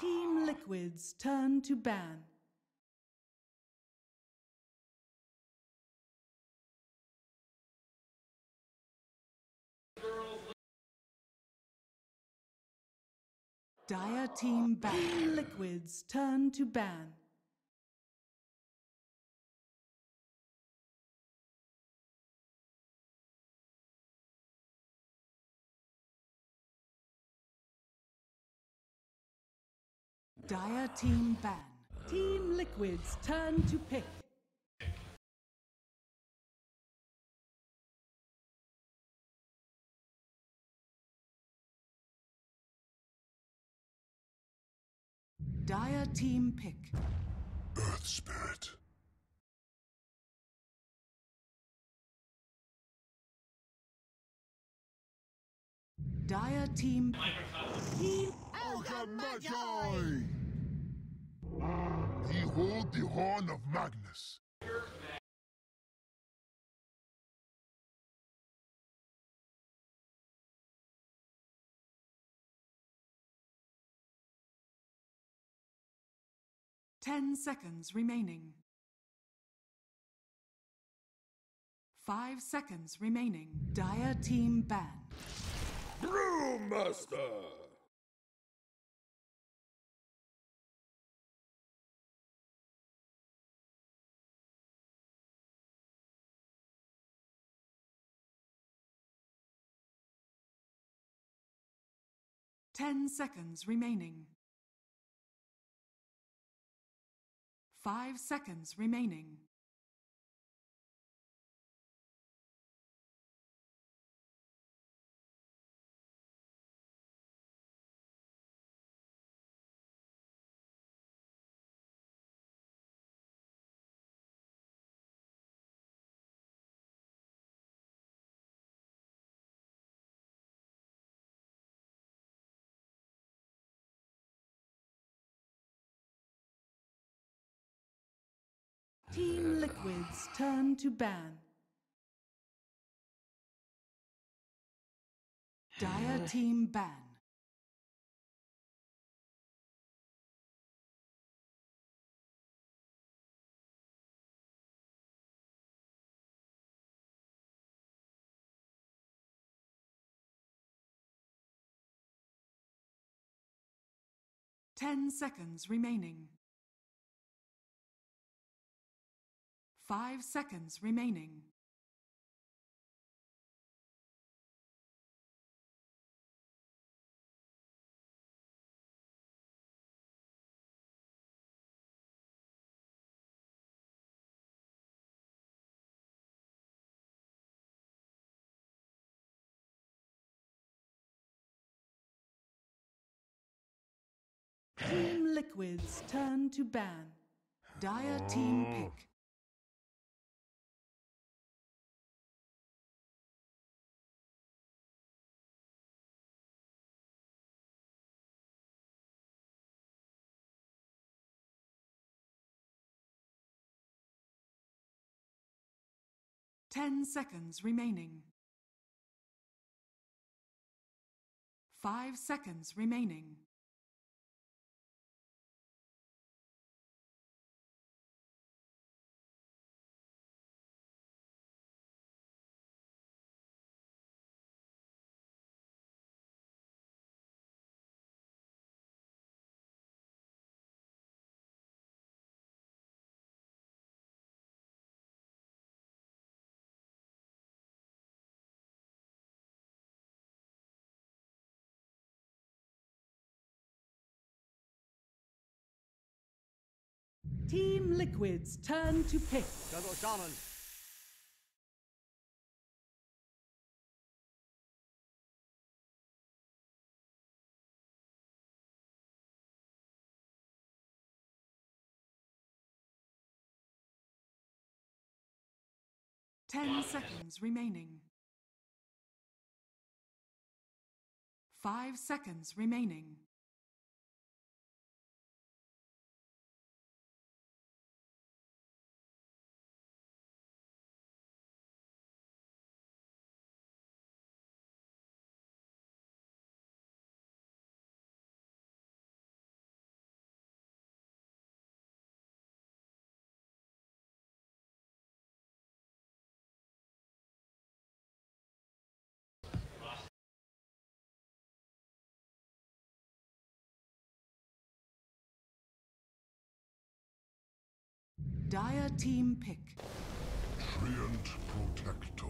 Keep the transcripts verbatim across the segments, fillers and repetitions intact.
Team Liquid's turn to ban. Dire team ban. Team Liquid's turn to ban. Dire team ban. Team Liquid's turn to pick. Dire team pick. Earth Spirit. Dire team pick. Team Ogre Magi. He hold the horn of Magnus. Ten seconds remaining. Five seconds remaining. Dire team ban. Brewmaster! Ten seconds remaining. Five seconds remaining. Team Liquid's turn to ban. Dire team ban. Ten seconds remaining. Five seconds remaining. Team Liquid's turn to ban. Dire team pick. Ten seconds remaining. Five seconds remaining. Team Liquid's turn to pick. Shadow Shaman. Ten seconds remaining. Five seconds remaining. Dire team pick. Treant Protector.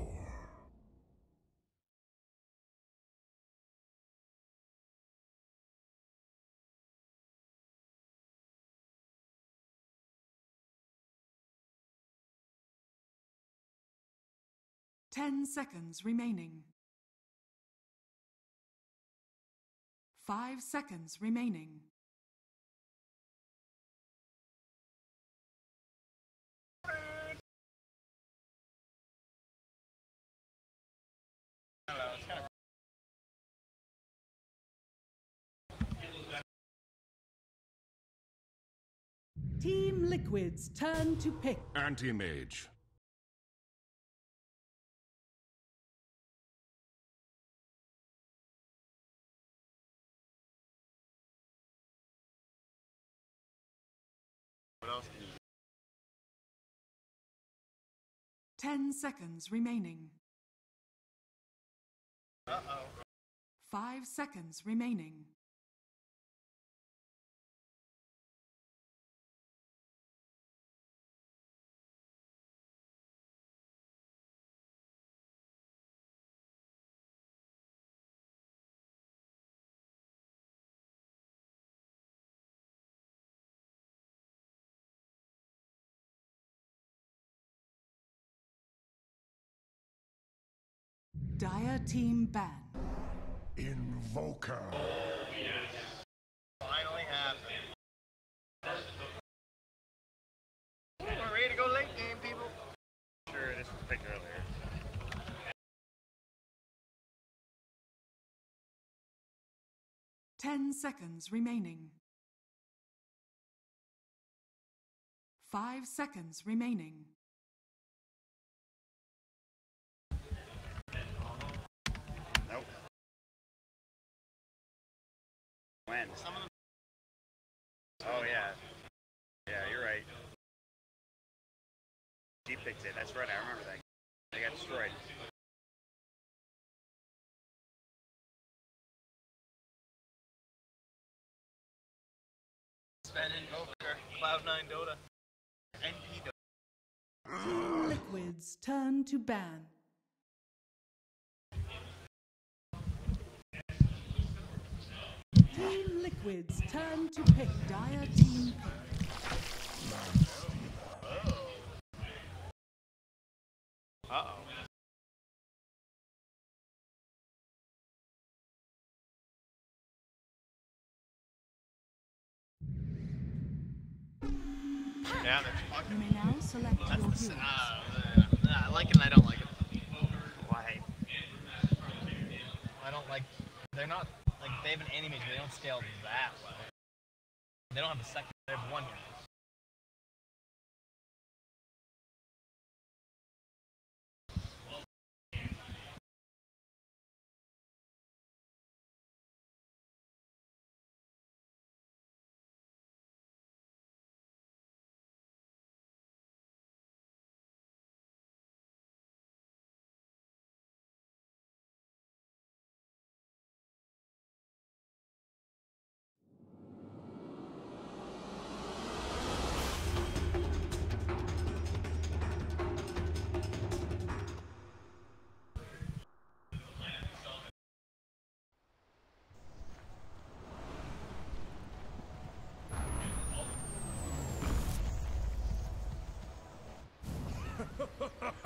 Ten seconds remaining. Five seconds remaining. Team Liquid's turn to pick. Anti-Mage. Ten seconds remaining. Uh-oh. Five seconds remaining. Dire team ban. Invoker. Oh, yes. Finally happened. Ooh, we're ready to go late game, people. Sure, this was picked earlier. Ten seconds remaining. Five seconds remaining. Some of them. Oh yeah, yeah, you're right. She picked it. That's right. I remember that. They got destroyed. Sven Invoker, Cloud nine Dota, N P Dota. Team Liquid's turn to ban. Team Liquid's turn to pick. Dire team pick. Uh-oh. Yeah, they're fucking. You may now select your heroes. Uh, I like it and I don't like it. Why? I don't like... They're not... Like, they have an anti-mage, but they don't scale that well. They don't have a second, they have one here.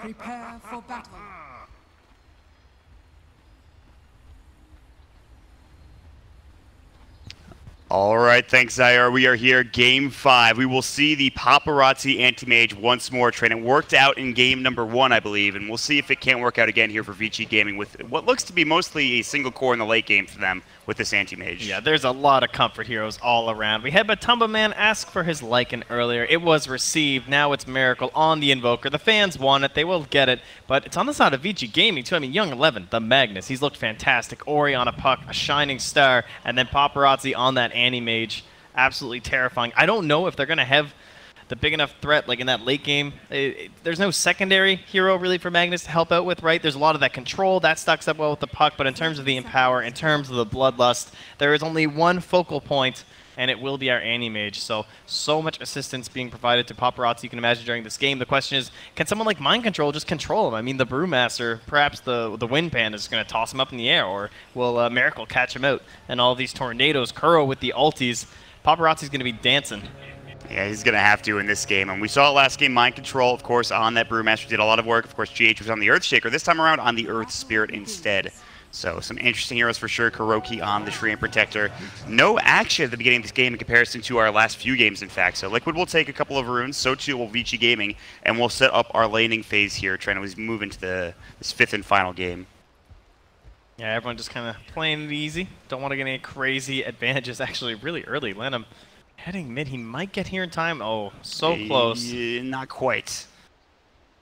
Prepare for battle. All right, thanks, Zayar. We are here, game five. We will see the Paparazzi Anti-Mage once more, Treant. It worked out in game number one, I believe, and we'll see if it can't work out again here for Vici Gaming with what looks to be mostly a single core in the late game for them with this Anti-Mage. Yeah, there's a lot of comfort heroes all around. We had Matumbaman ask for his Lycan earlier. It was received. Now it's Miracle on the Invoker. The fans want it. They will get it, but it's on the side of Vici Gaming, too. I mean, Young Eleven, the Magnus, he's looked fantastic. Ori on a Puck, a Shining Star, and then Paparazzi on that Anti-Mage, absolutely terrifying. I don't know if they're going to have the big enough threat, like in that late game. It, it, there's no secondary hero really for Magnus to help out with, right? There's a lot of that control that stacks up well with the Puck, but in terms of the Empower, in terms of the Bloodlust, there is only one focal point, and it will be our Anti-Mage. So, so much assistance being provided to Paparazzi, you can imagine, during this game. The question is, can someone like Mind Control just control him? I mean, the Brewmaster, perhaps the, the Wind Panda is going to toss him up in the air, or will uh, Miracle catch him out? And all these tornadoes, Kuro with the ultis, Paparazzi's going to be dancing. Yeah, he's going to have to in this game. And we saw it last game, Mind Control, of course, on that Brewmaster did a lot of work. Of course, G H was on the Earthshaker, this time around on the Earth Spirit instead. So some interesting heroes for sure. Kuroky on the Treant Protector. No action at the beginning of this game in comparison to our last few games, in fact. So Liquid will take a couple of runes, so too will Vici Gaming, and we'll set up our laning phase here, trying to move into the, this fifth and final game. Yeah, everyone just kind of playing it easy. Don't want to get any crazy advantages actually really early. Lanham heading mid. He might get here in time. Oh, so uh, close. Not quite.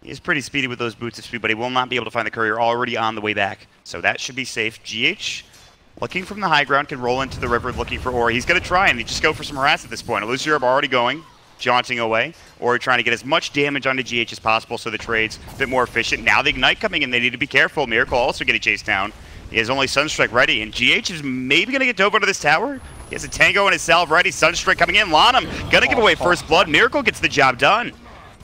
He's pretty speedy with those boots of speed, but he will not be able to find the courier already on the way back. So that should be safe. G H, looking from the high ground, can roll into the river looking for Ori. He's going to try and just go for some harass at this point. Alusior already going, jaunting away. Ori trying to get as much damage onto G H as possible so the trade's a bit more efficient. Now the Ignite coming in. They need to be careful. Miracle also getting chased down. He has only Sunstrike ready, and G H is maybe going to get dove under this tower. He has a Tango and a Salve ready. Sunstrike coming in. Lanham going to give away first blood. Miracle gets the job done.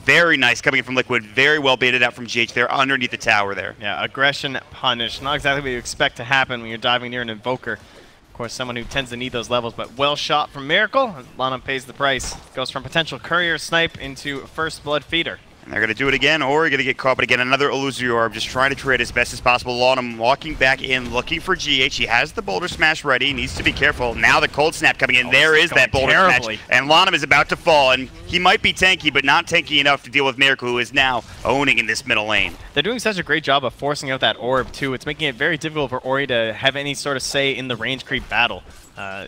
Very nice coming in from Liquid. Very well baited out from G H there underneath the tower there. Yeah, aggression punish. Not exactly what you expect to happen when you're diving near an Invoker. Of course, someone who tends to need those levels, but well shot from Miracle. Lanham pays the price. Goes from potential courier snipe into first blood feeder. And they're going to do it again, or you're going to get caught, but again, another Illusior just trying to trade as best as possible. Lonum walking back in, looking for G H. He has the Boulder Smash ready. He needs to be careful. Now the Cold Snap coming in. Oh, there is that Boulder terribly. Smash. And Lonum is about to fall, and he might be tanky, but not tanky enough to deal with Miracle, who is now owning in this middle lane. They're doing such a great job of forcing out that orb, too. It's making it very difficult for Ori to have any sort of say in the range creep battle. Uh,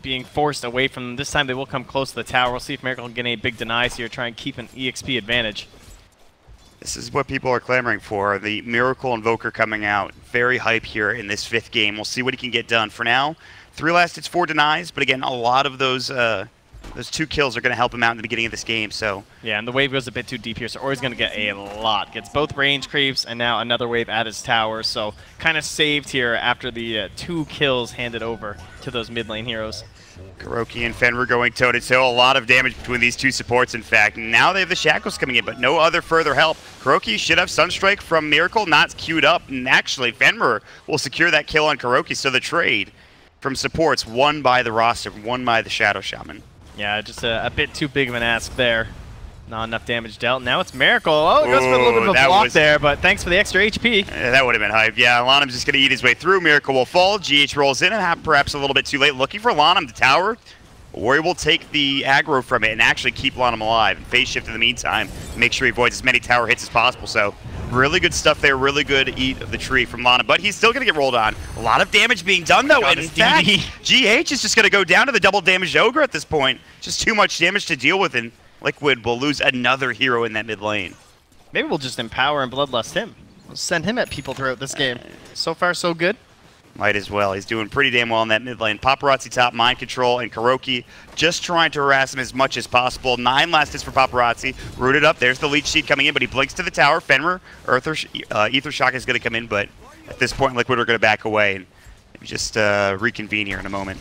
being forced away from them. This time they will come close to the tower. We'll see if Miracle can get any big denies here, try and keep an E X P advantage. This is what people are clamoring for, the Miracle Invoker coming out. Very hype here in this fifth game. We'll see what he can get done. For now, three last hits, four denies, but again, a lot of those uh, those two kills are going to help him out in the beginning of this game. So yeah, and the wave goes a bit too deep here, so Ori's going to get a lot. Gets both range creeps and now another wave at his tower, so kind of saved here after the uh, two kills handed over to those mid lane heroes. Kuroky and Fenrir going toe-to-toe. A lot of damage between these two supports, in fact. Now they have the Shackles coming in, but no other further help. Kuroky should have Sunstrike from Miracle, not queued up. And actually, Fenrir will secure that kill on Kuroky, so the trade from supports, one by the roster, one by the Shadow Shaman. Yeah, just a, a bit too big of an ask there. Not enough damage dealt. Now it's Miracle. Oh, it goes Ooh, for a little bit of a block was, there, but thanks for the extra H P. Uh, that would have been hype. Yeah, Lanham's just going to eat his way through. Miracle will fall. G H rolls in, and perhaps a little bit too late. Looking for Lanham, the tower. Ori will take the aggro from it and actually keep Lanham alive. And phase shift in the meantime. Make sure he avoids as many tower hits as possible. So really good stuff there. Really good eat of the tree from Lanham. But he's still going to get rolled on. A lot of damage being done, oh though. God, and in fact, G H is just going to go down to the double damage Ogre at this point. Just too much damage to deal with. And Liquid will lose another hero in that mid lane. Maybe we'll just empower and bloodlust him. We'll send him at people throughout this game. So far, so good. Might as well. He's doing pretty damn well in that mid lane. Paparazzi top, Mind Control, and Kuroky just trying to harass him as much as possible. Nine last hits for Paparazzi. Rooted up. There's the Leech Seed coming in, but he blinks to the tower. Fenrir, Earther, uh, Aether Shock is going to come in, but at this point, Liquid are going to back away and just uh, reconvene here in a moment.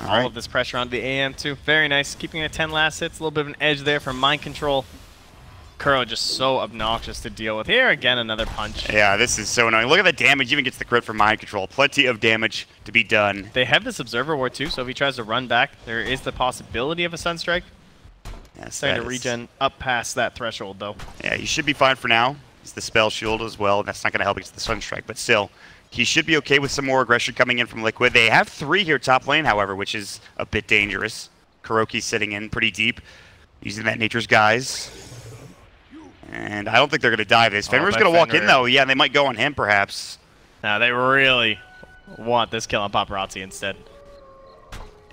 All, All right. of this pressure onto the A M too. Very nice. Keeping it at ten last hits. A little bit of an edge there from Mind Control. Kuro just so obnoxious to deal with. Here again, another punch. Yeah, this is so annoying. Look at the damage. Even gets the crit from Mind Control. Plenty of damage to be done. They have this Observer Ward too, so if he tries to run back, there is the possibility of a Sunstrike. Yes, starting to regen up past that threshold though. Yeah, he should be fine for now. It's the Spell Shield as well. That's not going to help against the Sunstrike, but still. He should be okay with some more aggression coming in from Liquid. They have three here top lane, however, which is a bit dangerous. Kuroky sitting in pretty deep, using that Nature's Guise. And I don't think they're going to dive this. Oh, Fenrir's going to walk in, though. Yeah, they might go on him, perhaps. Now they really want this kill on Paparazzi instead.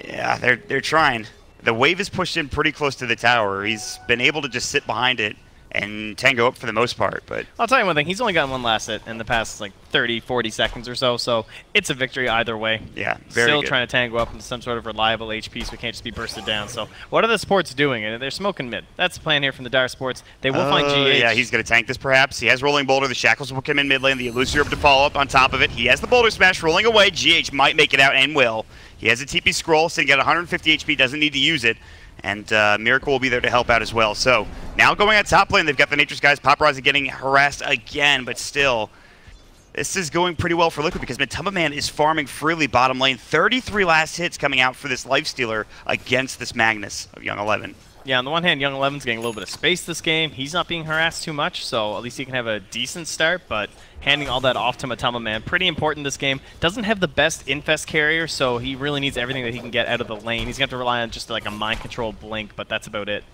Yeah, they're, they're trying. The wave is pushed in pretty close to the tower. He's been able to just sit behind it. and Tango up for the most part. But I'll tell you one thing, he's only gotten one last hit in the past like thirty, forty seconds or so, so it's a victory either way. Yeah, very Still good. Trying to Tango up into some sort of reliable H P so we can't just be bursted down. So what are the supports doing? And they're smoking mid. That's the plan here from the Dire Sports. They will uh, find G H. Yeah, he's going to tank this perhaps. He has Rolling Boulder. The Shackles will come in mid lane. The Elusior up to follow up on top of it. He has the Boulder Smash rolling away. G H might make it out and will. He has a T P Scroll, sitting at one hundred fifty H P, doesn't need to use it. And uh, Miracle will be there to help out as well. So now going at top lane, they've got the Nature's guys. Paparazzi getting harassed again, but still, this is going pretty well for Liquid because Matumbaman is farming freely bottom lane. thirty-three last hits coming out for this Lifestealer against this Magnus of Young Eleven. Yeah, on the one hand, Young Eleven's getting a little bit of space this game. He's not being harassed too much, so at least he can have a decent start, but handing all that off to Matumbaman, pretty important this game. Doesn't have the best infest carrier, so he really needs everything that he can get out of the lane. He's going to have to rely on just like a mind control blink, but that's about it.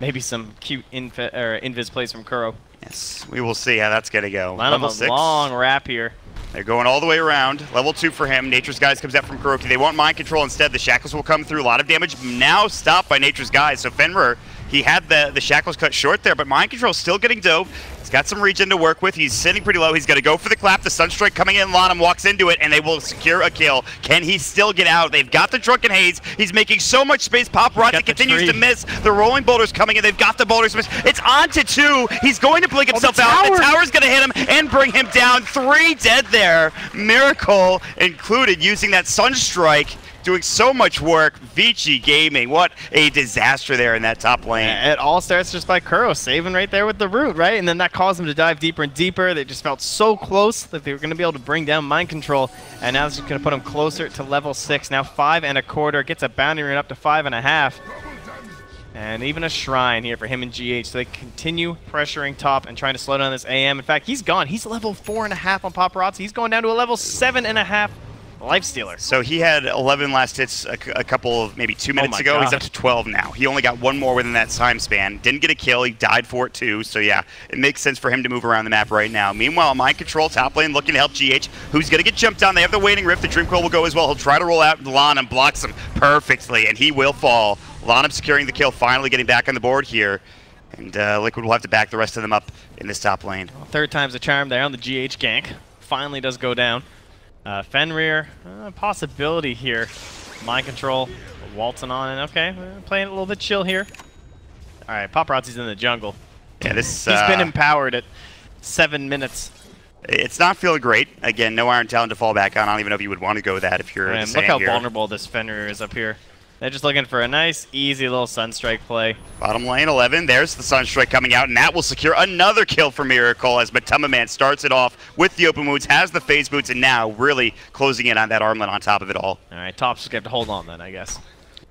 Maybe some cute inf er, invis plays from Kuro. Yes, we will see how that's going to go. Lanham, level six. Long wrap here. They're going all the way around. Level two for him. Nature's Guys comes out from Kuroky. They want mind control instead. The Shackles will come through. A lot of damage now stopped by Nature's Guys. So Fenrir, he had the, the Shackles cut short there, but mind control's still getting dope. He's got some regen to work with. He's sitting pretty low. He's going to go for the clap. The Sunstrike coming in. Lonum walks into it, and they will secure a kill. Can he still get out? They've got the Drunken Haze. He's making so much space. Paparazzi continues tree. to miss. The Rolling Boulder's coming in. They've got the Boulder's miss. It's on to two. He's going to blink himself oh, the out. The Tower's going to hit him and bring him down. Three dead there. Miracle included using that Sunstrike. Doing so much work. Vici Gaming, what a disaster there in that top lane. Yeah, it all starts just by Kuro saving right there with the root, right? And then that caused them to dive deeper and deeper. They just felt so close that they were going to be able to bring down mind control. And now it's going to put them closer to level six. Now five and a quarter. Gets a bounty rune up to five and a half. And even a shrine here for him and G H. So they continue pressuring top and trying to slow down this A M. In fact, he's gone. He's level four and a half on Paparazzi. He's going down to a level seven and a half. Lifestealer. So he had eleven last hits a, a couple of maybe two minutes oh ago. God. He's up to twelve now. He only got one more within that time span. Didn't get a kill. He died for it too. So yeah, it makes sense for him to move around the map right now. Meanwhile, Mind Control top lane looking to help G H, who's going to get jumped on. They have the Waiting Rift. The Dream Coil will go as well. He'll try to roll out Lan and blocks him perfectly, and he will fall. Lanham securing the kill, finally getting back on the board here. And uh, Liquid will have to back the rest of them up in this top lane. Well, third time's a charm there on the G H gank. Finally does go down. Uh, Fenrir, uh, possibility here. Mind control, waltzing on, and okay, uh, playing it a little bit chill here. All right, Paparazzi's in the jungle. Yeah, this he's uh, been empowered at seven minutes. It's not feeling great. Again, no Iron Talon to fall back on. I don't even know if you would want to go with that if you're. Man, the look how here. vulnerable this Fenrir is up here. They're just looking for a nice, easy little Sunstrike play. Bottom lane, eleven. There's the Sunstrike coming out, and that will secure another kill for Miracle as Matumbaman starts it off with the open wounds, has the phase boots, and now really closing in on that armlet on top of it all. All right, Top's just going to have to hold on then, I guess.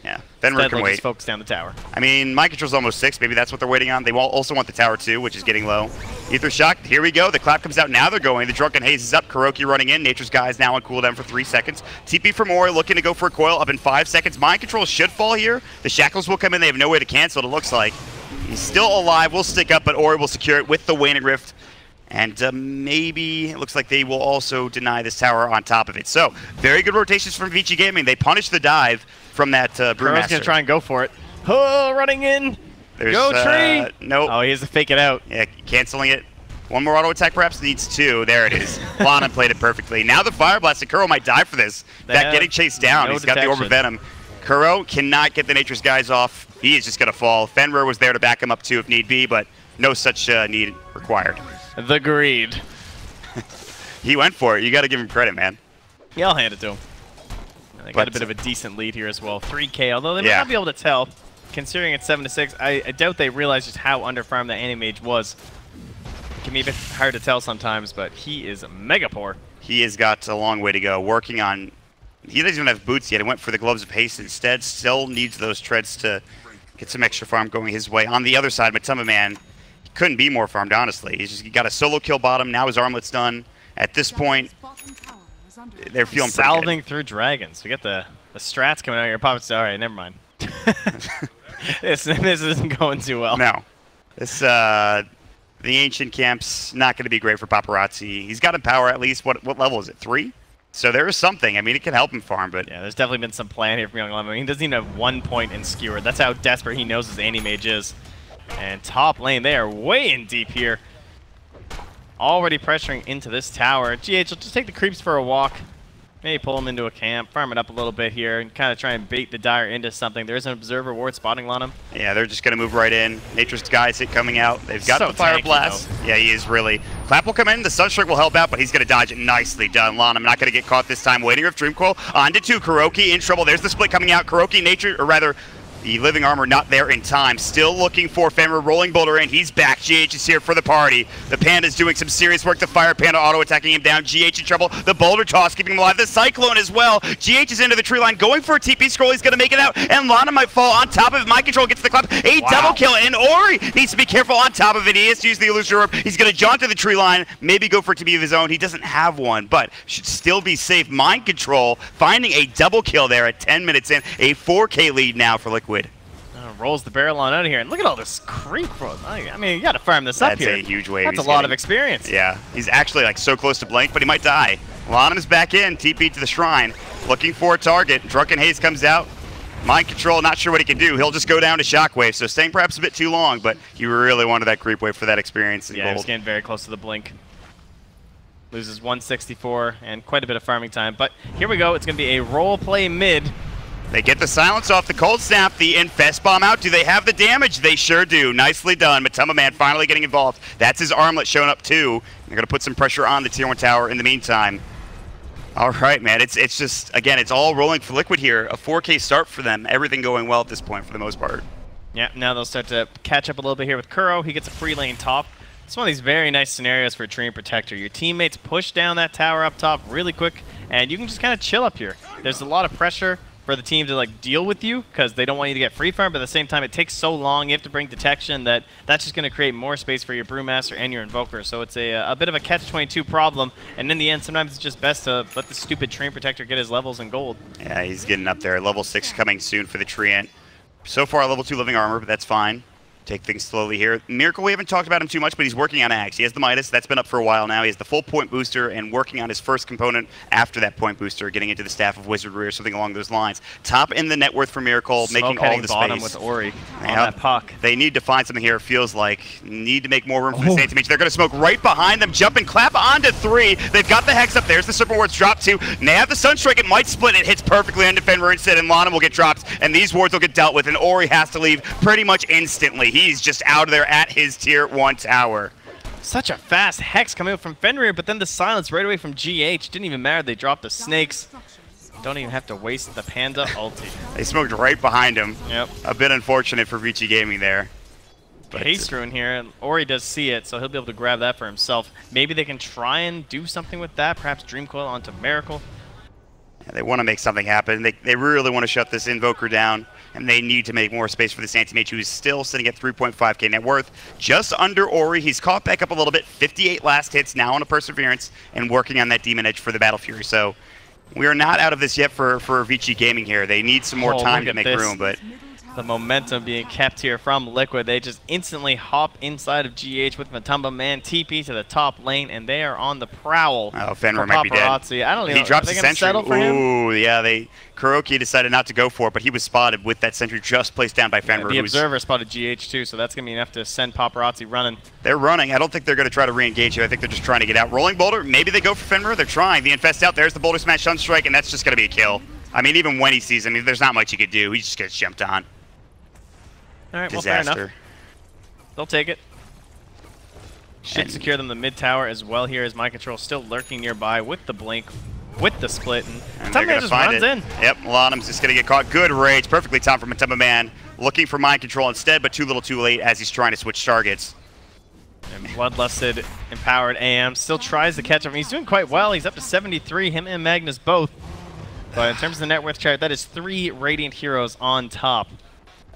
Yeah, Fenrir can wait. Just focus down the tower. I mean, Mind Control's almost six. Maybe that's what they're waiting on. They also want the tower too, which is getting low. Aether Shock, here we go. The clap comes out. Now they're going. The Drunken Haze is up. Kuroky running in. Nature's Guys now on cooldown for three seconds. T P from Ori looking to go for a coil up in five seconds. Mind Control should fall here. The Shackles will come in. They have no way to cancel it, it looks like. He's still alive. We'll stick up, but Ori will secure it with the Waning Rift. And uh, maybe it looks like they will also deny this tower on top of it. So, very good rotations from Vici Gaming. They punish the dive from that uh, Brewmaster. Kuro's going to try and go for it. Oh, running in. There's, go Tree! Uh, nope. Oh, he has to fake it out. Yeah, canceling it. One more auto attack perhaps needs two. There it is. Lana played it perfectly. Now the Fire Blast, and Kuro might die for this. That getting chased down. No He's detection. got the Orb of Venom. Kuro cannot get the Nature's Guys off. He is just going to fall. Fenrir was there to back him up too if need be, but no such uh, need required. The greed. He went for it. You got to give him credit, man. Yeah, I'll hand it to him. They got but, a bit of a decent lead here as well. three K, although they might yeah. not be able to tell. Considering it's seven to six, I, I doubt they realize just how underfarmed that Anti-Mage was. It can be a bit hard to tell sometimes, but he is mega poor. He has got a long way to go. Working on... He doesn't even have boots yet. He went for the Gloves of Haste instead. Still needs those treads to get some extra farm going his way. On the other side, Matumbaman couldn't be more farmed, honestly. He's just he got a solo kill bottom. Now his armlet's done. At this point, they're feeling pretty good. Salving through dragons. We got the, the strats coming out of your pockets. All right, never mind. this, this isn't going too well. No. This, uh, the Ancient Camp's not going to be great for Paparazzi. He's got Empower at least. What what level is it? Three? So there is something. I mean, it can help him farm, but... Yeah, there's definitely been some plan here from Young Eleven. I mean, he doesn't even have one point in Skewer. That's how desperate he knows his Anti-Mage is. And top lane, they are way in deep here. Already pressuring into this tower. G H will just take the creeps for a walk. Maybe pull him into a camp, farm it up a little bit here, and kind of try and bait the Dire into something. There is an Observer Ward spotting Lanham. Yeah, they're just going to move right in. Nature's Guise it coming out. They've got so the Fire tanky, Blast. Though. Yeah, he is really. Clap will come in. The Sunstrike will help out, but he's going to dodge it. Nicely done. Lanham not going to get caught this time. Waiting of Dreamcoil. On to two. Kuroky in trouble. There's the split coming out. Kuroky, Nature, or rather, the Living Armor not there in time. Still looking for Fenrir. Rolling Boulder in. He's back. G H is here for the party. The Panda's doing some serious work. The Fire Panda auto-attacking him down. G H in trouble. The Boulder Toss keeping him alive. The Cyclone as well. G H is into the tree line. Going for a T P scroll. He's going to make it out. And Lanham might fall on top of it. Mind Control gets the club. A wow. double kill. And Ori needs to be careful on top of it. He has to use the Elusive Orb. He's going to jaunt to the tree line. Maybe go for a T P of his own. He doesn't have one, but should still be safe. Mind Control finding a double kill there at ten minutes in. A four K lead now for Liquid. Uh, rolls the barrel on out of here, and look at all this creep. I mean, you got to farm this That's up here. That's a huge wave. That's he's a lot getting. of experience. Yeah, he's actually like so close to blank, but he might die. Lanham is back in, T P to the Shrine, looking for a target. Drunken Haze comes out. Mind Control, not sure what he can do. He'll just go down to Shockwave, so staying perhaps a bit too long, but you really wanted that creep wave for that experience. Yeah, he was getting very close to the blink. Loses one sixty-four and quite a bit of farming time, but here we go. It's going to be a role play mid. They get the silence off the cold snap, the infest bomb out. Do they have the damage? They sure do. Nicely done. Matumbaman finally getting involved. That's his armlet showing up too. They're gonna put some pressure on the tier one tower in the meantime. All right, man. It's it's just again, it's all rolling for Liquid here. A four K start for them. Everything going well at this point for the most part. Yeah. Now they'll start to catch up a little bit here with Kuro. He gets a free lane top. It's one of these very nice scenarios for Treant Protector. Your teammates push down that tower up top really quick, and you can just kind of chill up here. There's a lot of pressure for the team to like deal with you because they don't want you to get free farm, but at the same time it takes so long you have to bring detection that that's just going to create more space for your Brewmaster and your Invoker. So it's a, a bit of a catch twenty-two problem, and in the end sometimes it's just best to let the stupid Treant Protector get his levels in gold. Yeah, he's getting up there. Level six coming soon for the Treant. So far level two Living Armor, but that's fine. Take things slowly here. Miracle, we haven't talked about him too much, but he's working on Axe. He has the Midas. That's been up for a while now. He has the full point booster and working on his first component after that point booster, getting into the Staff of Wizardry or something along those lines. Top in the net worth for Miracle, Smoke making all the bottom space. with Ori on yep. that Puck. They need to find something here, it feels like. Need to make more room for oh. the Anti-Mage. They're going to smoke right behind them. Jump and clap onto three. They've got the Hex up. There's the Serpent Ward's drop two. Now the Sunstrike. It might split. It hits perfectly onto Fenrir instead, and Lanham will get dropped, and these wards will get dealt with, and Ori has to leave pretty much instantly. He's just out of there at his tier one tower. Such a fast Hex coming up from Fenrir, but then the silence right away from G H. Didn't even matter. They dropped the Snakes. Don't even have to waste the Panda ulti. They smoked right behind him. Yep. A bit unfortunate for Vici Gaming there. Haste Rune here, and Ori does see it, so he'll be able to grab that for himself. Maybe they can try and do something with that. Perhaps Dreamcoil onto Miracle. Yeah, they want to make something happen. They, they really want to shut this Invoker down, and they need to make more space for this Anti-Mage, who is still sitting at three point five K net worth, just under Ori. He's caught back up a little bit, fifty-eight last hits, now on a Perseverance, and working on that Demon Edge for the Battle Fury. So we are not out of this yet for, for Vici Gaming here. They need some more oh, time to make this. room, but the momentum being kept here from Liquid. They just instantly hop inside of G H with Matumbaman, T P to the top lane, and they are on the prowl. Oh, Fenrir might be dead. I don't know. He drops the sentry. Ooh, yeah, they Kuroky decided not to go for it, but he was spotted with that sentry just placed down by Fenrir. Yeah, the Observer spotted G H too, so that's going to be enough to send Paparazzi running. They're running. I don't think they're going to try to re-engage here. I think they're just trying to get out. Rolling Boulder, maybe they go for Fenrir. They're trying. The Infest out. There's the Boulder Smash Sunstrike, and that's just going to be a kill. I mean, even when he sees him, I mean, there's not much he could do. He just gets jumped on. All right, well, fair enough. They'll take it. Should and secure them the mid tower as well here, as Mind Control still lurking nearby with the blink, with the split. And Matumbaman just runs in. Yep, Lanham's just going to get caught. Good rage. Perfectly timed for Matumbaman. Looking for Mind Control instead, but too little too late as he's trying to switch targets. And Bloodlusted, empowered A M, still tries to catch him. He's doing quite well. He's up to seventy-three, him and Magnus both. But in terms of the net worth chart, that is three Radiant Heroes on top.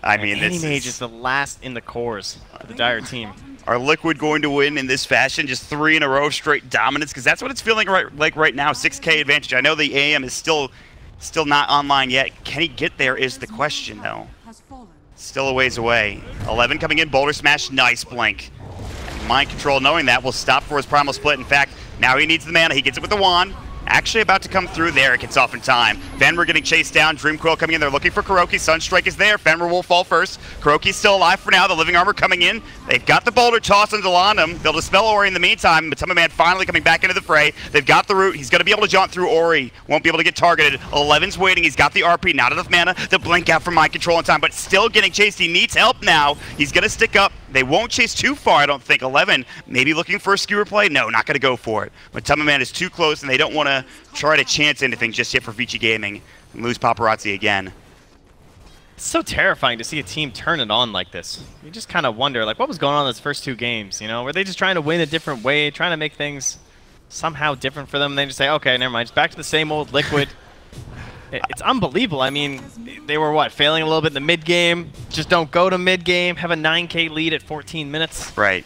I mean, and this Anti-Mage is, is the last in the cores for the Dire team. Are Liquid going to win in this fashion? Just three in a row of straight dominance? Because that's what it's feeling right, like right now. six K advantage. I know the A M is still still not online yet. Can he get there is the question, though. Still a ways away. eleven coming in. Boulder Smash. Nice blink. Mind Control, knowing that, will stop for his Primal Split. In fact, now he needs the mana. He gets it with the wand. Actually about to come through there. It gets off in time. Fenrir getting chased down. Dreamcoil coming in. They're looking for Kuroky. Sunstrike is there. Fenrir will fall first. Kuroky's still alive for now. The Living Armor coming in. They've got the Boulder Toss into Lanham. They'll dispel Ori in the meantime. Matumbaman finally coming back into the fray. They've got the root. He's going to be able to jaunt through Ori. Won't be able to get targeted. Eleven's waiting. He's got the R P. Not enough mana to blink out from Mind Control in time, but still getting chased. He needs help now. He's going to stick up. They won't chase too far, I don't think. Eleven maybe looking for a skewer play. No, not going to go for it. Matumbaman is too close, and they don't want to try to chance anything just yet for Vici Gaming and lose Paparazzi again. It's so terrifying to see a team turn it on like this. You just kind of wonder, like, what was going on in those first two games? You know, were they just trying to win a different way, trying to make things somehow different for them? And they just say, okay, never mind, just back to the same old Liquid. It's unbelievable. I mean, they were, what, failing a little bit in the mid-game? Just don't go to mid-game, have a nine K lead at fourteen minutes. Right.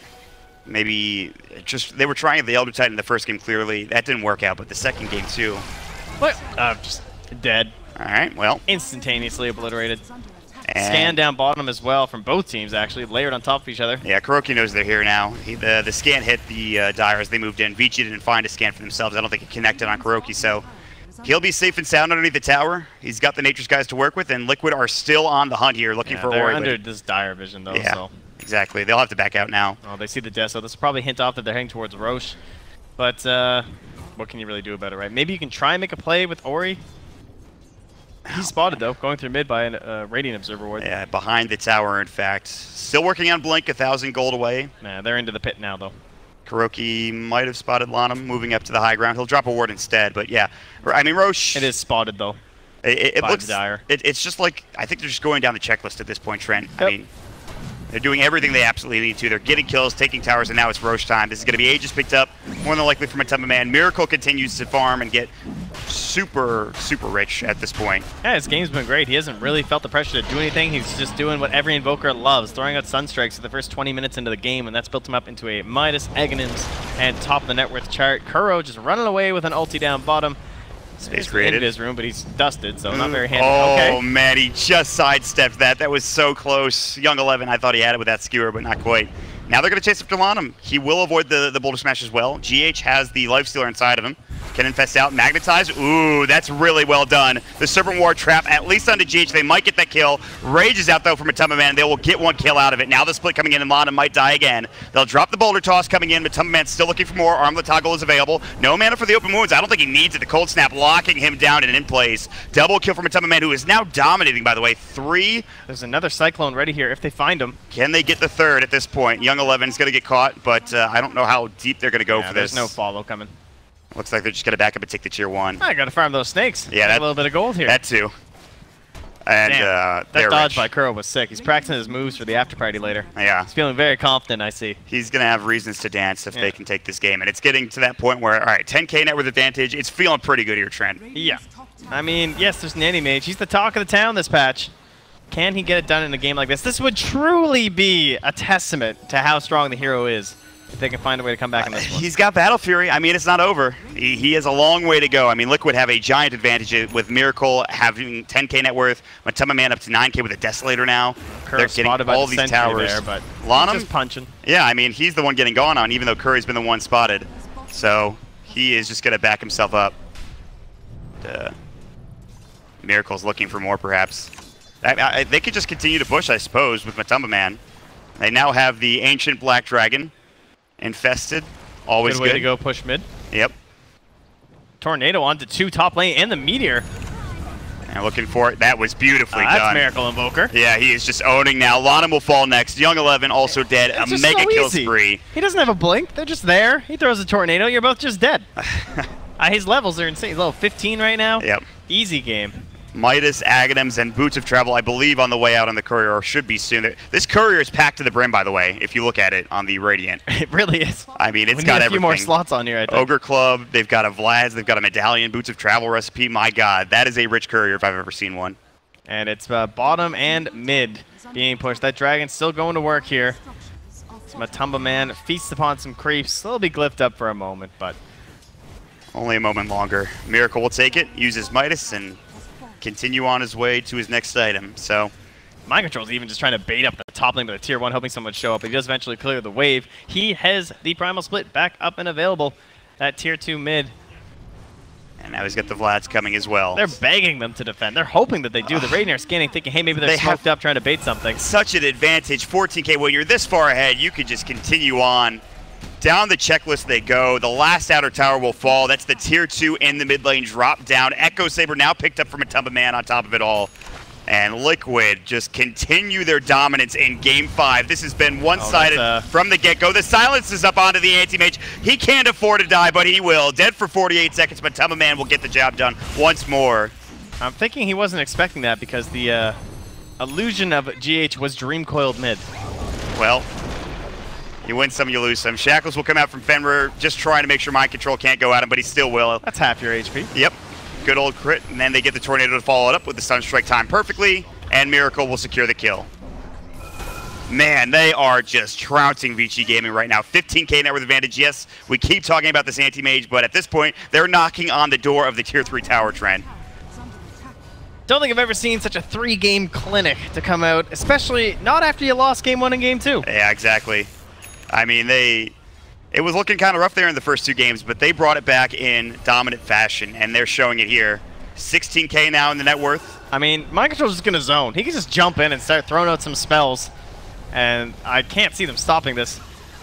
Maybe just they were trying the Elder Titan in the first game, clearly. That didn't work out, but the second game, too. What? Uh, just dead. All right, well. Instantaneously obliterated. And scan down bottom as well from both teams, actually, layered on top of each other. Yeah, Kuroky knows they're here now. He, the, the scan hit the uh, Dire as they moved in. Vici didn't find a scan for themselves. I don't think it connected on Kuroky, so he'll be safe and sound underneath the tower. He's got the Nature's Guys to work with, and Liquid are still on the hunt here, looking yeah, for they're Ori. They're under Liquid. This Dire vision, though. Yeah, so. Exactly. They'll have to back out now. Oh, they see the death, so this will probably hint off that they're heading towards Roche. But uh, what can you really do about it, right? Maybe you can try and make a play with Ori. He's spotted, though, going through mid by a uh, Radiant Observer Ward. Yeah, behind the tower, in fact. Still working on Blink, one thousand gold away. Nah, they're into the pit now, though. Kuroky might have spotted Lanham moving up to the high ground. He'll drop a ward instead, but yeah. I mean, Roche... It is spotted, though. It, it, it looks... Dire. It, it's just like... I think they're just going down the checklist at this point, Treant. Yep. I mean, they're doing everything they absolutely need to. They're getting kills, taking towers, and now it's Roche time. This is going to be Aegis picked up, more than likely from Matumbaman. Miracle continues to farm and get super, super rich at this point. Yeah, his game's been great. He hasn't really felt the pressure to do anything. He's just doing what every Invoker loves, throwing out Sunstrikes for the first twenty minutes into the game, and that's built him up into a Midas, Aghanim's, and top of the net worth chart. Kuro just running away with an ulti down bottom. Space created his room, but he's dusted, so mm. not very handy. Oh, okay. Man, he just sidestepped that. That was so close. Young Eleven, I thought he had it with that skewer, but not quite. Now they're going to chase up to Lanham. He will avoid the, the Boulder Smash as well. G H has the Lifestealer inside of him. Can infest out, magnetize. Ooh, that's really well done. The Serpent War trap, at least onto G H. They might get that kill. Rages out, though, from Matumbaman. They will get one kill out of it. Now the split coming in, and Lanham might die again. They'll drop the Boulder Toss coming in. Matumbaman's still looking for more. Arm the Toggle is available. No mana for the open wounds. I don't think he needs it. The Cold Snap locking him down and in place. Double kill from Matumbaman, who is now dominating, by the way. Three. There's another Cyclone ready here if they find him. Can they get the third at this point? Young Eleven is going to get caught, but uh, I don't know how deep they're going to go yeah, for this. There's no follow coming. Looks like they're just going to back up and take the tier one. I got to farm those snakes. Yeah, that, a little bit of gold here. That too. And Damn, uh, that dodge rich. by Kuro was sick. He's practicing his moves for the after party later. Yeah. He's feeling very confident, I see. He's going to have reasons to dance if yeah. they can take this game. And it's getting to that point where, all right, ten K net worth advantage. It's feeling pretty good here, Treant. Yeah. I mean, yes, there's an Anti-Mage. He's the talk of the town this patch. Can he get it done in a game like this? This would truly be a testament to how strong the hero is. If they can find a way to come back in this uh, one. He's got Battle Fury. I mean, it's not over. He, he has a long way to go. I mean, Liquid have a giant advantage with Miracle having ten K net worth. Matumbaman up to nine K with a Desolator now. Kerr They're getting all these towers. There, but Lanham, just punching. Yeah, I mean, he's the one getting gone on, even though Curry's been the one spotted. So he is just going to back himself up. Duh. Miracle's looking for more, perhaps. I, I, they could just continue to push, I suppose, with Matumbaman. They now have the Ancient Black Dragon infested. Always good. Way good way to go push mid. Yep. Tornado onto two top lane and the Meteor. And looking for it. That was beautifully uh, that's done. That's Miracle Invoker. Yeah, he is just owning now. Lanham will fall next. Young Eleven also dead. It's a mega so kill spree. He doesn't have a blink. They're just there. He throws a tornado. You're both just dead. uh, his levels are insane. He's level fifteen right now. Yep. Easy game. Midas, Aghanim's, and Boots of Travel, I believe, on the way out on the Courier, or should be soon. This Courier is packed to the brim, by the way, if you look at it on the Radiant. It really is. I mean, it's we got need a everything. few more slots on here, I think. Ogre Club, they've got a Vlad's, they've got a Medallion, Boots of Travel recipe. My God, that is a rich Courier if I've ever seen one. And it's uh, bottom and mid being pushed. That Dragon's still going to work here. It's Matumbaman feasts upon some creeps. They'll be glyphed up for a moment, but only a moment longer. Miracle will take it, uses Midas, and continue on his way to his next item. So Mind Control's even just trying to bait up the top lane with a tier one, hoping someone show up. He does eventually clear the wave. He has the Primal Split back up and available at tier two mid. And now he's got the Vlads coming as well. They're begging them to defend. They're hoping that they do. The Raidnir scanning, thinking, hey, maybe they're they smoked up trying to bait something. Such an advantage. fourteen K, when you're this far ahead, you can just continue on. Down the checklist they go. The last outer tower will fall. That's the tier two in the mid lane drop down. Echo Saber now picked up from Matumbaman on top of it all. And Liquid just continue their dominance in game five. This has been one-sided oh, uh... from the get-go. The silence is up onto the Anti-Mage. He can't afford to die, but he will. Dead for forty-eight seconds, but Matumbaman will get the job done once more. I'm thinking he wasn't expecting that because the uh, illusion of G H was dream-coiled mid. Well, you win some, you lose some. Shackles will come out from Fenrir, just trying to make sure Mind Control can't go at him, but he still will. That's half your H P. Yep. Good old crit, and then they get the tornado to follow it up with the Sunstrike time perfectly, and Miracle will secure the kill. Man, they are just trouncing Vici Gaming right now. fifteen K net worth advantage. Yes, we keep talking about this Anti-Mage, but at this point, they're knocking on the door of the tier three tower trend. Don't think I've ever seen such a three-game clinic to come out, especially not after you lost game one and game two. Yeah, exactly. I mean, they... It was looking kind of rough there in the first two games, but they brought it back in dominant fashion, and they're showing it here. sixteen K now in the net worth. I mean, Mind Control's just going to zone. He can just jump in and start throwing out some spells, and I can't see them stopping this.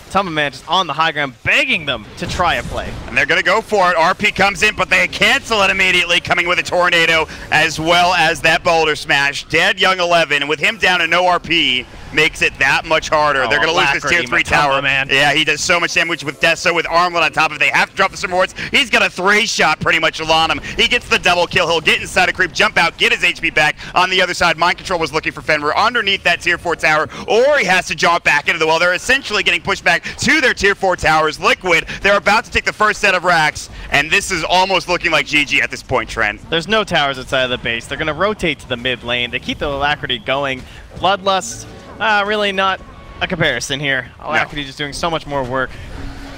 Matumbaman just on the high ground, begging them to try a play. And they're going to go for it. R P comes in, but they cancel it immediately, coming with a tornado as well as that boulder smash. Dead Young Eleven, and with him down and no R P, makes it that much harder. Oh, they're going to lose this tier three tower. Man. Yeah, he does so much damage with Deso, with Armlet on top of it. They have to drop the Sumords. He's got a three-shot pretty much on him. He gets the double kill. He'll get inside a creep, jump out, get his H P back. On the other side, Mind Control was looking for Fenrir underneath that tier four tower, or he has to jump back into the well. They're essentially getting pushed back to their tier four towers. Liquid, they're about to take the first set of racks, and this is almost looking like G G at this point, Trent. There's no towers outside of the base. They're going to rotate to the mid lane. They keep the Alacrity going. Bloodlust, Uh, really not a comparison here. Alacrity no. just doing so much more work.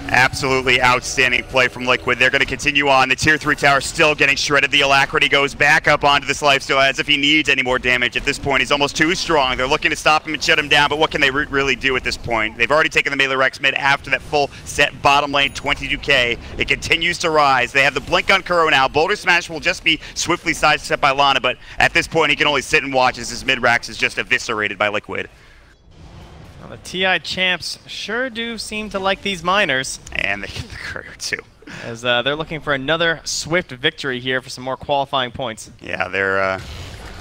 Absolutely outstanding play from Liquid. They're going to continue on. The tier three tower still getting shredded. The Alacrity goes back up onto this Lifestealer as if he needs any more damage. At this point, he's almost too strong. They're looking to stop him and shut him down, but what can they re really do at this point? They've already taken the melee Rex mid after that full set bottom lane, twenty-two K. It continues to rise. They have the blink on Kuro now. Boulder Smash will just be swiftly sidestepped by Lana, but at this point, he can only sit and watch as his mid Rex is just eviscerated by Liquid. The T I champs sure do seem to like these miners. And they get the courier too. As uh, they're looking for another swift victory here for some more qualifying points. Yeah, they're uh,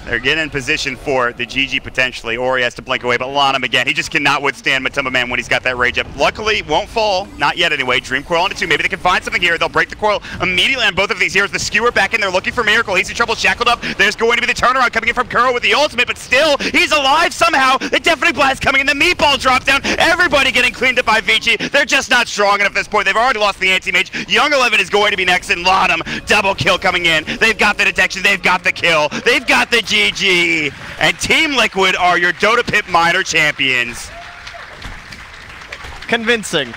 they're getting in position for the G G potentially. Ori has to blink away, but Lanham again. He just cannot withstand Matumbaman when he's got that rage up. Luckily, won't fall. Not yet anyway. Dream Coil onto two. Maybe they can find something here. They'll break the coil immediately on both of these. Here's the skewer back in. They're looking for Miracle. He's in trouble. Shackled up. There's going to be the turnaround coming in from Kuro with the ultimate, but still, he's alive somehow. The Deafening Blast coming in. The meatball drop down. Everybody getting cleaned up by Vici. They're just not strong enough at this point. They've already lost the Anti-Mage. Young Eleven is going to be next, and Lanham. Double kill coming in. They've got the detection. They've got the kill. They've got the G G, and Team Liquid are your Dota Pip minor champions. Convincing,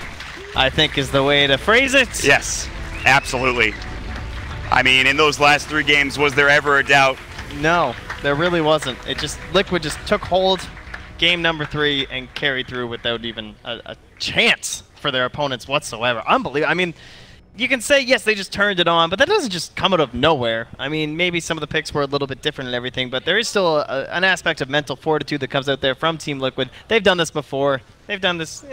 I think, is the way to phrase it. Yes, absolutely. I mean, in those last three games, was there ever a doubt? No, there really wasn't. It just, Liquid just took hold game number three and carried through without even a, a chance for their opponents whatsoever. Unbelievable. I mean, you can say, yes, they just turned it on, but that doesn't just come out of nowhere. I mean, maybe some of the picks were a little bit different and everything, but there is still a, an aspect of mental fortitude that comes out there from Team Liquid. They've done this before. They've done this...